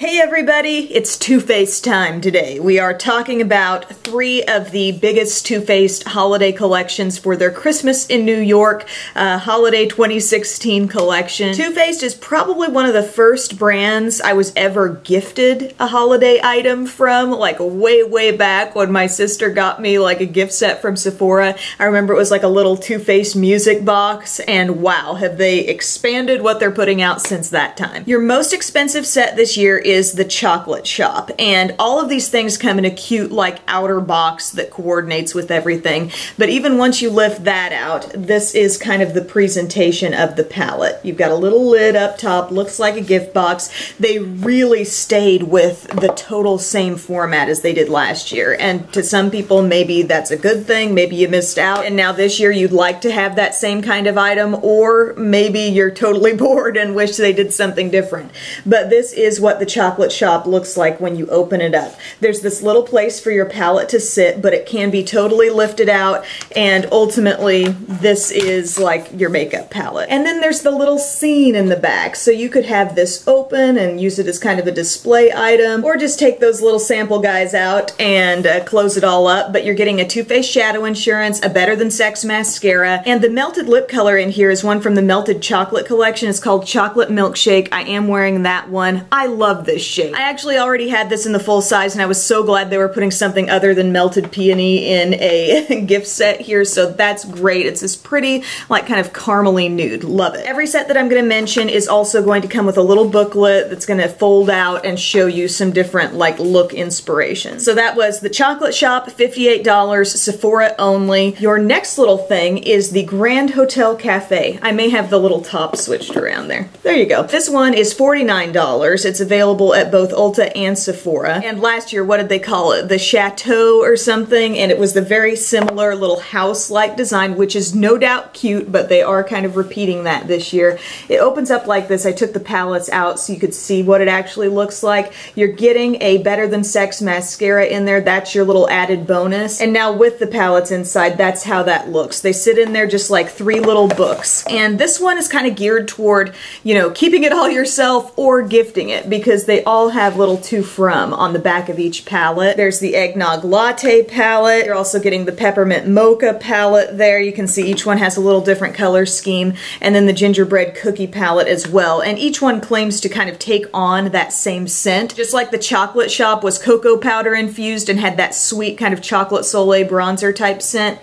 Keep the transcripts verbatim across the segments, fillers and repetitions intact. Hey everybody, it's Too Faced time today. We are talking about three of the biggest Too Faced holiday collections for their Christmas in New York uh, holiday twenty sixteen collection. Too Faced is probably one of the first brands I was ever gifted a holiday item from, like way, way back when my sister got me like a gift set from Sephora. I remember it was like a little Too Faced music box, and wow, have they expanded what they're putting out since that time. Your most expensive set this year is the Chocolate Shop, and all of these things come in a cute like outer box that coordinates with everything, but even once you lift that out, this is kind of the presentation of the palette. You've got a little lid up top, looks like a gift box. They really stayed with the total same format as they did last year, and to some people maybe that's a good thing, maybe you missed out and now this year you'd like to have that same kind of item, or maybe you're totally bored and wish they did something different. But this is what the Chocolate Shop looks like when you open it up. There's this little place for your palette to sit, but it can be totally lifted out, and ultimately this is like your makeup palette. And then there's the little scene in the back, so you could have this open and use it as kind of a display item, or just take those little sample guys out and uh, close it all up. But you're getting a Too Faced Shadow Insurance, a Better Than Sex Mascara, and the Melted Lip Color in here is one from the Melted Chocolate Collection. It's called Chocolate Milkshake. I am wearing that one. I love this shape. I actually already had this in the full size, and I was so glad they were putting something other than melted peony in a gift set here, so that's great. It's this pretty, like, kind of caramely nude. Love it. Every set that I'm going to mention is also going to come with a little booklet that's going to fold out and show you some different, like, look inspiration. So that was the Chocolate Shop, fifty-eight dollars, Sephora only. Your next little thing is the Grand Hotel Cafe. I may have the little top switched around there. There you go. This one is forty-nine dollars. It's available at both Ulta and Sephora. And last year, what did they call it? The Chateau or something, and it was the very similar little house-like design, which is no doubt cute, but they are kind of repeating that this year. It opens up like this. I took the palettes out so you could see what it actually looks like. You're getting a Better Than Sex mascara in there. That's your little added bonus. And now with the palettes inside, that's how that looks. They sit in there just like three little books. And this one is kind of geared toward, you know, keeping it all yourself or gifting it, because they all have little to from on the back of each palette. There's the Eggnog Latte palette. You're also getting the Peppermint Mocha palette there. You can see each one has a little different color scheme, and then the Gingerbread Cookie palette as well. And each one claims to kind of take on that same scent. Just like the Chocolate Shop was cocoa powder infused and had that sweet kind of Chocolate Soleil bronzer type scent.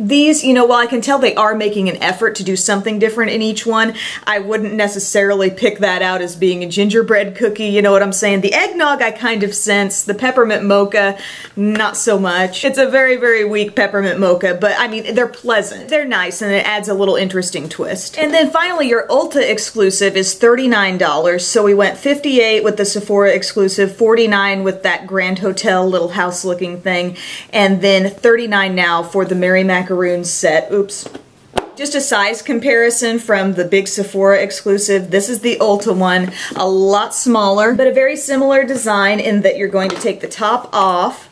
These, you know, while I can tell they are making an effort to do something different in each one, I wouldn't necessarily pick that out as being a gingerbread cookie, you know what I'm saying? The eggnog I kind of sense, the peppermint mocha, not so much. It's a very, very weak peppermint mocha, but I mean, they're pleasant. They're nice, and it adds a little interesting twist. And then finally, your Ulta exclusive is thirty-nine dollars, so we went fifty-eight dollars with the Sephora exclusive, forty-nine dollars with that Grand Hotel little house-looking thing, and then thirty-nine dollars now for the Merry Macarons Garoon set. Oops. Just a size comparison from the big Sephora exclusive. This is the Ulta one, a lot smaller, but a very similar design in that you're going to take the top off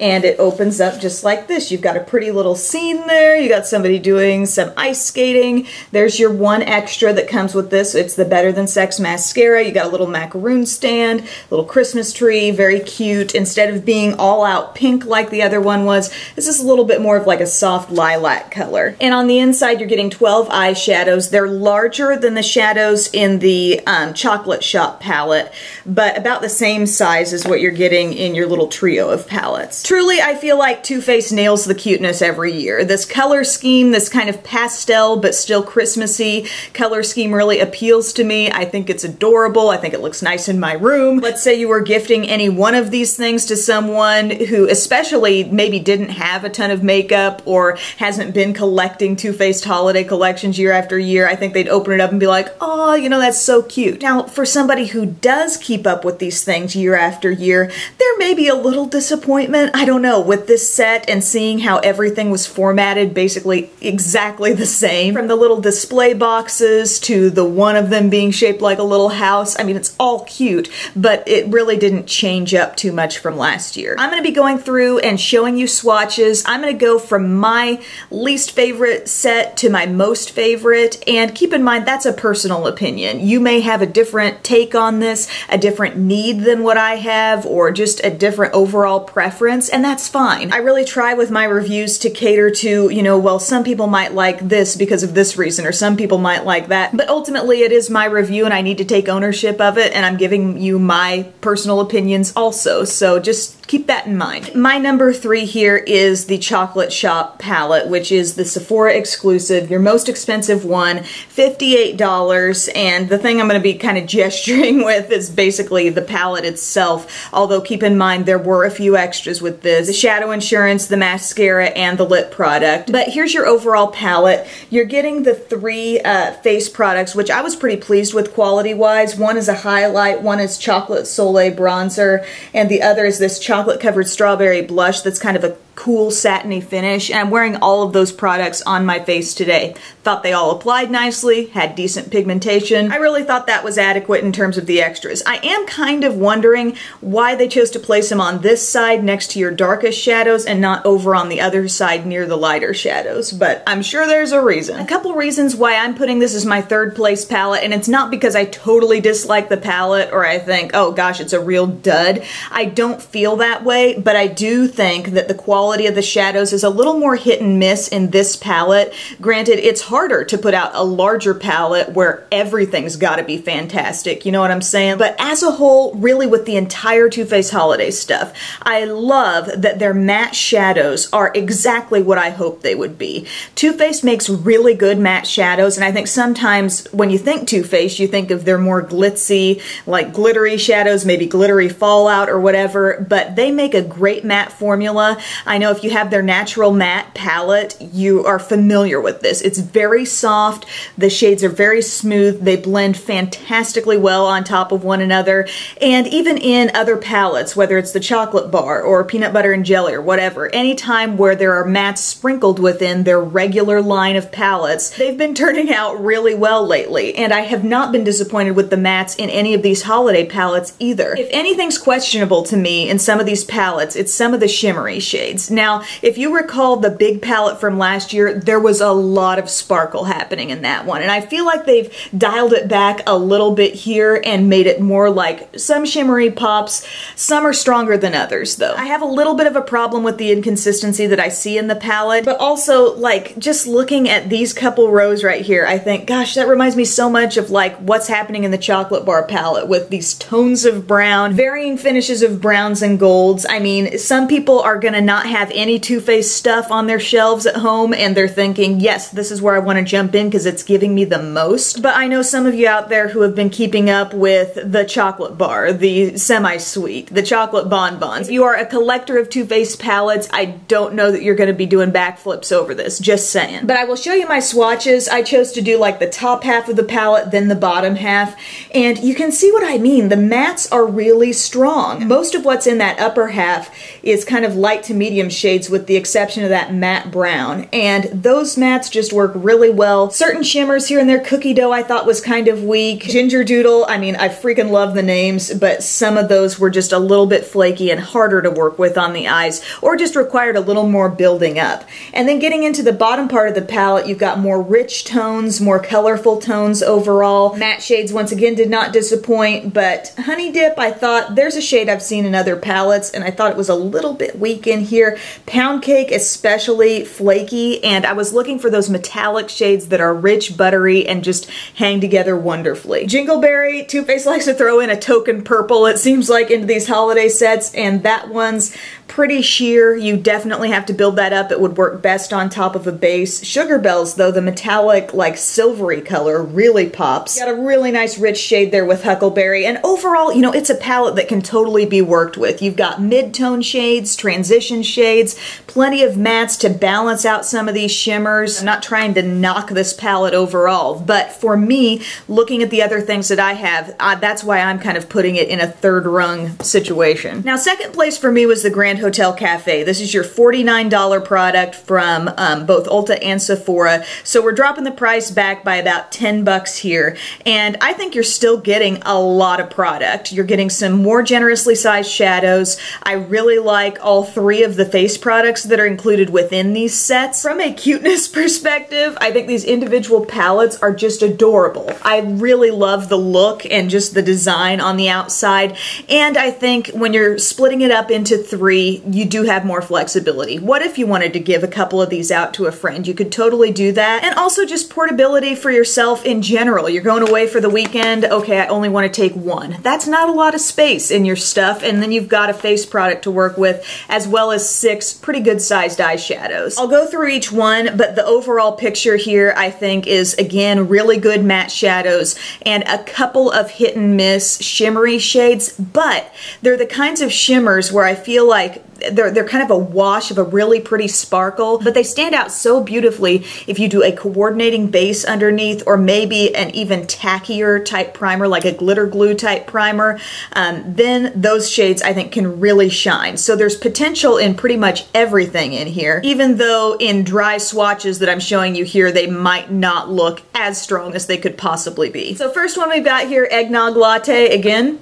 and it opens up just like this. You've got a pretty little scene there. You got somebody doing some ice skating. There's your one extra that comes with this. It's the Better Than Sex mascara. You got a little macaroon stand, little Christmas tree, very cute. Instead of being all out pink like the other one was, this is a little bit more of like a soft lilac color. And on the inside, you're getting twelve eyeshadows. They're larger than the shadows in the um, Chocolate Shop palette, but about the same size as what you're getting in your little trio of palettes. Truly, I feel like Too Faced nails the cuteness every year. This color scheme, this kind of pastel but still Christmassy color scheme really appeals to me. I think it's adorable. I think it looks nice in my room. Let's say you were gifting any one of these things to someone who especially maybe didn't have a ton of makeup or hasn't been collecting Too Faced holiday collections year after year. I think they'd open it up and be like, oh, you know, that's so cute. Now, for somebody who does keep up with these things year after year, there may be a little disappointment. I don't know, with this set and seeing how everything was formatted basically exactly the same, from the little display boxes to the one of them being shaped like a little house, I mean, it's all cute, but it really didn't change up too much from last year. I'm going to be going through and showing you swatches. I'm going to go from my least favorite set to my most favorite, and keep in mind that's a personal opinion. You may have a different take on this, a different need than what I have, or just a different overall preference, and that's fine. I really try with my reviews to cater to, you know, well, some people might like this because of this reason, or some people might like that, but ultimately it is my review and I need to take ownership of it, and I'm giving you my personal opinions also, so just keep that in mind. My number three here is the Chocolate Shop palette, which is the Sephora exclusive, your most expensive one, fifty-eight dollars, and the thing I'm going to be kind of gesturing with is basically the palette itself, although keep in mind there were a few extras with this, the Shadow Insurance, the mascara, and the lip product. But here's your overall palette. You're getting the three uh, face products, which I was pretty pleased with quality-wise. One is a highlight, one is Chocolate Soleil bronzer, and the other is this chocolate chocolate covered strawberry blush that's kind of a cool satiny finish, and I'm wearing all of those products on my face today. Thought they all applied nicely, had decent pigmentation. I really thought that was adequate in terms of the extras. I am kind of wondering why they chose to place them on this side next to your darkest shadows and not over on the other side near the lighter shadows, but I'm sure there's a reason. A couple reasons why I'm putting this as my third place palette, and it's not because I totally dislike the palette or I think, oh gosh, it's a real dud. I don't feel that way, but I do think that the quality of the shadows is a little more hit and miss in this palette. Granted, it's harder to put out a larger palette where everything's got to be fantastic, you know what I'm saying? But as a whole, really with the entire Too Faced holiday stuff, I love that their matte shadows are exactly what I hoped they would be. Too Faced makes really good matte shadows, and I think sometimes when you think Too Faced, you think of their more glitzy, like glittery shadows, maybe glittery fallout or whatever, but they make a great matte formula. I know if you have their natural matte palette, you are familiar with this. It's very soft, the shades are very smooth, they blend fantastically well on top of one another, and even in other palettes, whether it's the Chocolate Bar or Peanut Butter and Jelly or whatever, anytime where there are mattes sprinkled within their regular line of palettes, they've been turning out really well lately, and I have not been disappointed with the mattes in any of these holiday palettes either. If anything's questionable to me in some of these palettes, it's some of the shimmery shades. Now, if you recall the big palette from last year, there was a lot of sparkle happening in that one, and I feel like they've dialed it back a little bit here and made it more like some shimmery pops. Some are stronger than others, though. I have a little bit of a problem with the inconsistency that I see in the palette, but also, like, just looking at these couple rows right here, I think, gosh, that reminds me so much of, like, what's happening in the Chocolate Bar palette with these tones of brown, varying finishes of browns and golds. I mean, some people are gonna not have any Too Faced stuff on their shelves at home, and they're thinking, yes, this is where I want to jump in because it's giving me the most. But I know some of you out there who have been keeping up with the Chocolate Bar, the Semi-Sweet, the Chocolate Bonbons. If you are a collector of Too Faced palettes, I don't know that you're going to be doing backflips over this, just saying. But I will show you my swatches. I chose to do like the top half of the palette, then the bottom half, and you can see what I mean. The mattes are really strong. Most of what's in that upper half is kind of light to medium shades with the exception of that matte brown, and those mattes just work really well. Certain shimmers here and there, Cookie Dough I thought was kind of weak. Ginger Doodle, I mean, I freaking love the names, but some of those were just a little bit flaky and harder to work with on the eyes, or just required a little more building up. And then getting into the bottom part of the palette, you've got more rich tones, more colorful tones overall. Matte shades once again did not disappoint, but Honey Dip, I thought, there's a shade I've seen in other palettes, and I thought it was a little bit weak in here. Pound Cake especially flaky, and I was looking for those metallic shades that are rich, buttery, and just hang together wonderfully. Jingleberry, Too Faced likes to throw in a token purple, it seems like, into these holiday sets, and that one's pretty sheer. You definitely have to build that up. It would work best on top of a base. Sugar Bells, though, the metallic, like, silvery color really pops. Got a really nice rich shade there with Huckleberry, and overall, you know, it's a palette that can totally be worked with. You've got mid-tone shades, transition shades, plenty of mattes to balance out some of these shimmers. I'm not trying to knock this palette overall, but for me, looking at the other things that I have, uh, that's why I'm kind of putting it in a third rung situation. Now, second place for me was the Grand Hotel Hotel Cafe. This is your forty-nine dollar product from um, both Ulta and Sephora. So we're dropping the price back by about ten bucks here. And I think you're still getting a lot of product. You're getting some more generously sized shadows. I really like all three of the face products that are included within these sets. From a cuteness perspective, I think these individual palettes are just adorable. I really love the look and just the design on the outside. And I think when you're splitting it up into three, you do have more flexibility. What if you wanted to give a couple of these out to a friend? You could totally do that. And also just portability for yourself in general. You're going away for the weekend. Okay, I only want to take one. That's not a lot of space in your stuff, and then you've got a face product to work with, as well as six pretty good sized eyeshadows. I'll go through each one, but the overall picture here I think is, again, really good matte shadows and a couple of hit and miss shimmery shades, but they're the kinds of shimmers where I feel like They're, they're kind of a wash of a really pretty sparkle, but they stand out so beautifully if you do a coordinating base underneath, or maybe an even tackier type primer, like a glitter glue type primer. Um, then those shades, I think, can really shine. So there's potential in pretty much everything in here, even though in dry swatches that I'm showing you here, they might not look as strong as they could possibly be. So first one we've got here, Eggnog Latte. Again,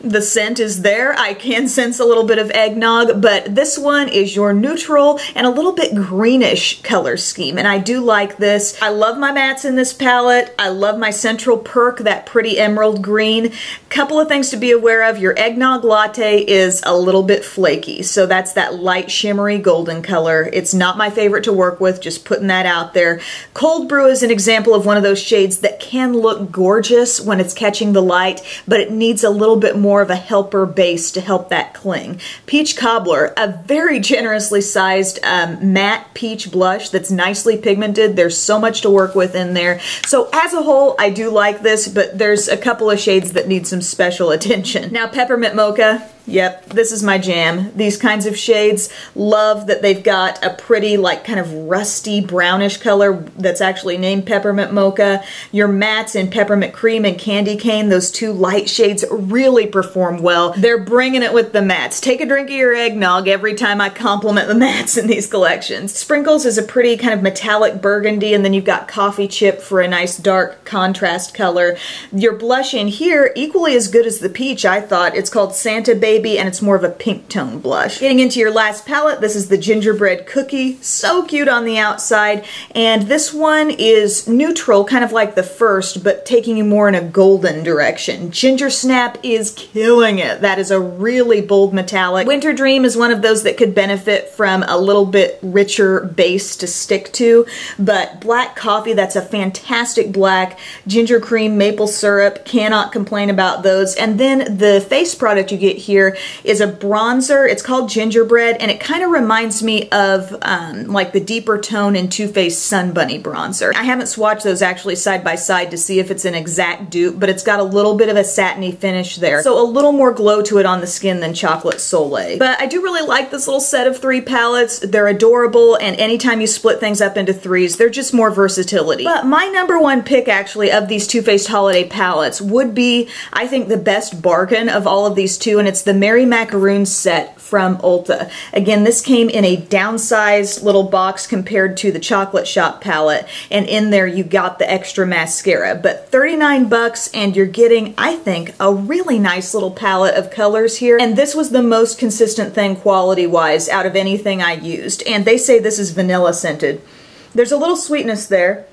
the scent is there. I can sense a little bit of eggnog, but this one is your neutral and a little bit greenish color scheme, and I do like this. I love my mattes in this palette. I love my Central Perk, that pretty emerald green. Couple of things to be aware of. Your Eggnog Latte is a little bit flaky, so that's that light shimmery golden color. It's not my favorite to work with, just putting that out there. Cold Brew is an example of one of those shades that can look gorgeous when it's catching the light, but it needs a little bit more more of a helper base to help that cling. Peach Cobbler, a very generously sized um, matte peach blush that's nicely pigmented. There's so much to work with in there. So as a whole, I do like this, but there's a couple of shades that need some special attention. Now, Peppermint Mocha. Yep, this is my jam. These kinds of shades, love that they've got a pretty, like, kind of rusty brownish color that's actually named Peppermint Mocha. Your mattes in Peppermint Cream and Candy Cane, those two light shades really perform well. They're bringing it with the mattes. Take a drink of your eggnog every time I compliment the mattes in these collections. Sprinkles is a pretty kind of metallic burgundy, and then you've got Coffee Chip for a nice dark contrast color. Your blush in here, equally as good as the peach, I thought. It's called Santa Baby, and it's more of a pink tone blush. Getting into your last palette, this is the Gingerbread Cookie. So cute on the outside, and this one is neutral, kind of like the first, but taking you more in a golden direction. Ginger Snap is killing it. That is a really bold metallic. Winter Dream is one of those that could benefit from a little bit richer base to stick to, but Black Coffee, that's a fantastic black. Ginger Cream, Maple Syrup, cannot complain about those. And then the face product you get here is a bronzer. It's called Gingerbread, and it kind of reminds me of um, like the deeper tone in Too Faced Sun Bunny bronzer. I haven't swatched those actually side by side to see if it's an exact dupe, but it's got a little bit of a satiny finish there, so a little more glow to it on the skin than Chocolate Soleil. But I do really like this little set of three palettes. They're adorable, and anytime you split things up into threes, they're just more versatility. But my number one pick, actually, of these Too Faced holiday palettes would be, I think, the best bargain of all of these two, and it's the Merry Macarons set from Ulta. Again, this came in a downsized little box compared to the Chocolate Shop palette, and in there you got the extra mascara. But thirty-nine bucks, and you're getting, I think, a really nice little palette of colors here, and this was the most consistent thing quality-wise out of anything I used, and they say this is vanilla scented. There's a little sweetness there.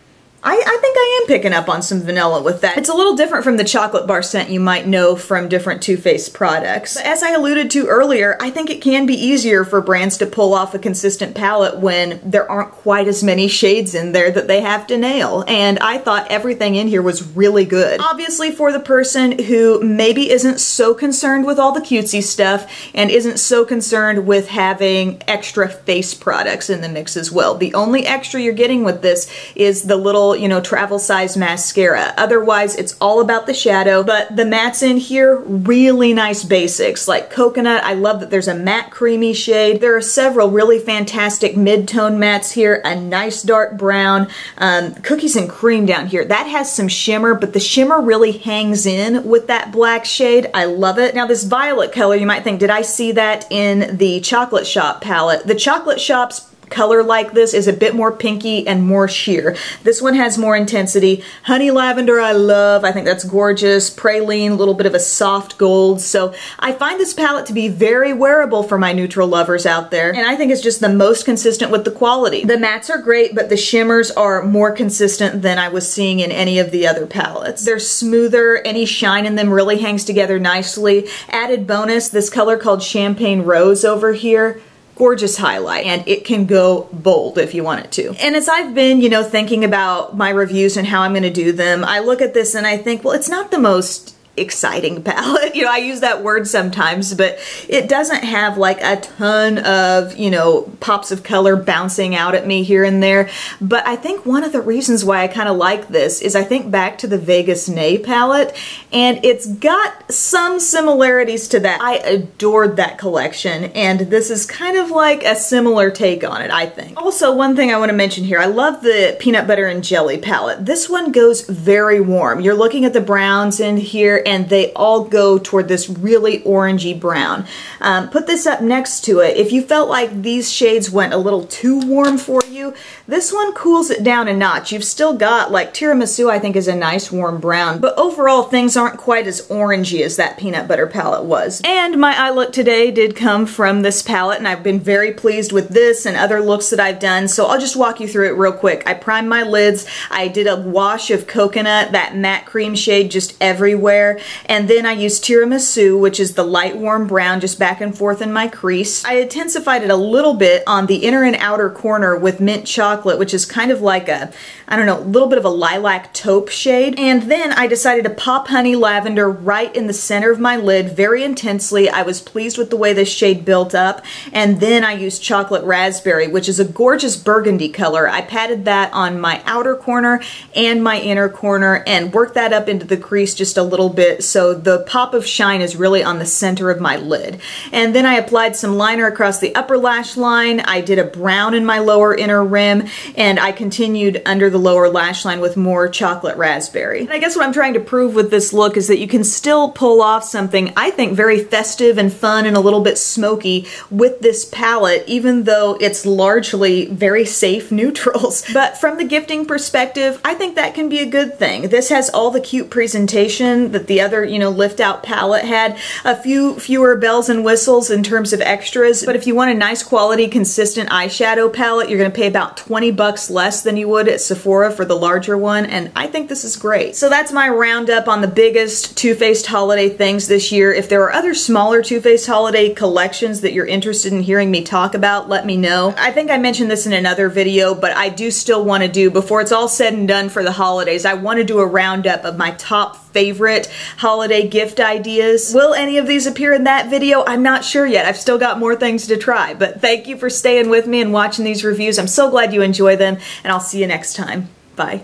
I, I think I am picking up on some vanilla with that. It's a little different from the chocolate bar scent you might know from different Too Faced products. But as I alluded to earlier, I think it can be easier for brands to pull off a consistent palette when there aren't quite as many shades in there that they have to nail. And I thought everything in here was really good. Obviously, for the person who maybe isn't so concerned with all the cutesy stuff and isn't so concerned with having extra face products in the mix as well. The only extra you're getting with this is the little little, you know, travel size mascara. Otherwise, it's all about the shadow, but the mattes in here, really nice basics like Coconut. I love that there's a matte creamy shade. There are several really fantastic mid-tone mattes here, a nice dark brown, um, Cookies and Cream down here. That has some shimmer, but the shimmer really hangs in with that black shade. I love it. Now this violet color, you might think, did I see that in the Chocolate Shop palette? The Chocolate Shop's color like this is a bit more pinky and more sheer. This one has more intensity. Honey Lavender I love. I think that's gorgeous. Praline, a little bit of a soft gold. So I find this palette to be very wearable for my neutral lovers out there. And I think it's just the most consistent with the quality. The mattes are great, but the shimmers are more consistent than I was seeing in any of the other palettes. They're smoother. Any shine in them really hangs together nicely. Added bonus, this color called Champagne Rose over here. Gorgeous highlight, and it can go bold if you want it to. And as I've been, you know, thinking about my reviews and how I'm gonna do them, I look at this and I think, well, it's not the most exciting palette. You know, I use that word sometimes, but it doesn't have like a ton of, you know, pops of color bouncing out at me here and there. But I think one of the reasons why I kind of like this is I think back to the Vegas Nay palette, and it's got some similarities to that. I adored that collection, and this is kind of like a similar take on it, I think. Also, one thing I want to mention here, I love the Peanut Butter and Jelly palette. This one goes very warm. You're looking at the browns in here, and they all go toward this really orangey brown. Um, put this up next to it. If you felt like these shades went a little too warm for you, this one cools it down a notch. You've still got, like, Tiramisu I think is a nice warm brown, but overall things aren't quite as orangey as that Peanut Butter palette was. And my eye look today did come from this palette, and I've been very pleased with this and other looks that I've done, so I'll just walk you through it real quick. I primed my lids. I did a wash of Coconut, that matte cream shade just everywhere. And then I used Tiramisu, which is the light warm brown, just back and forth in my crease. I intensified it a little bit on the inner and outer corner with Mint Chocolate, which is kind of like a, I don't know, a little bit of a lilac taupe shade. And then I decided to pop Honey Lavender right in the center of my lid very intensely. I was pleased with the way this shade built up. And then I used Chocolate Raspberry, which is a gorgeous burgundy color. I patted that on my outer corner and my inner corner and worked that up into the crease just a little bit. So the pop of shine is really on the center of my lid. And then I applied some liner across the upper lash line. I did a brown in my lower inner rim, and I continued under the lower lash line with more Chocolate Raspberry. And I guess what I'm trying to prove with this look is that you can still pull off something, I think, very festive and fun and a little bit smoky with this palette, even though it's largely very safe neutrals. But from the gifting perspective, I think that can be a good thing. This has all the cute presentation that the The other, you know, lift out palette had. A few fewer bells and whistles in terms of extras, but if you want a nice quality consistent eyeshadow palette, you're gonna pay about twenty bucks less than you would at Sephora for the larger one, and I think this is great. So that's my roundup on the biggest Too Faced holiday things this year. If there are other smaller Too Faced holiday collections that you're interested in hearing me talk about, let me know. I think I mentioned this in another video, but I do still want to do, before it's all said and done for the holidays, I want to do a roundup of my top favorite holiday gift ideas. Will any of these appear in that video? I'm not sure yet. I've still got more things to try, but thank you for staying with me and watching these reviews. I'm so glad you enjoy them, and I'll see you next time. Bye.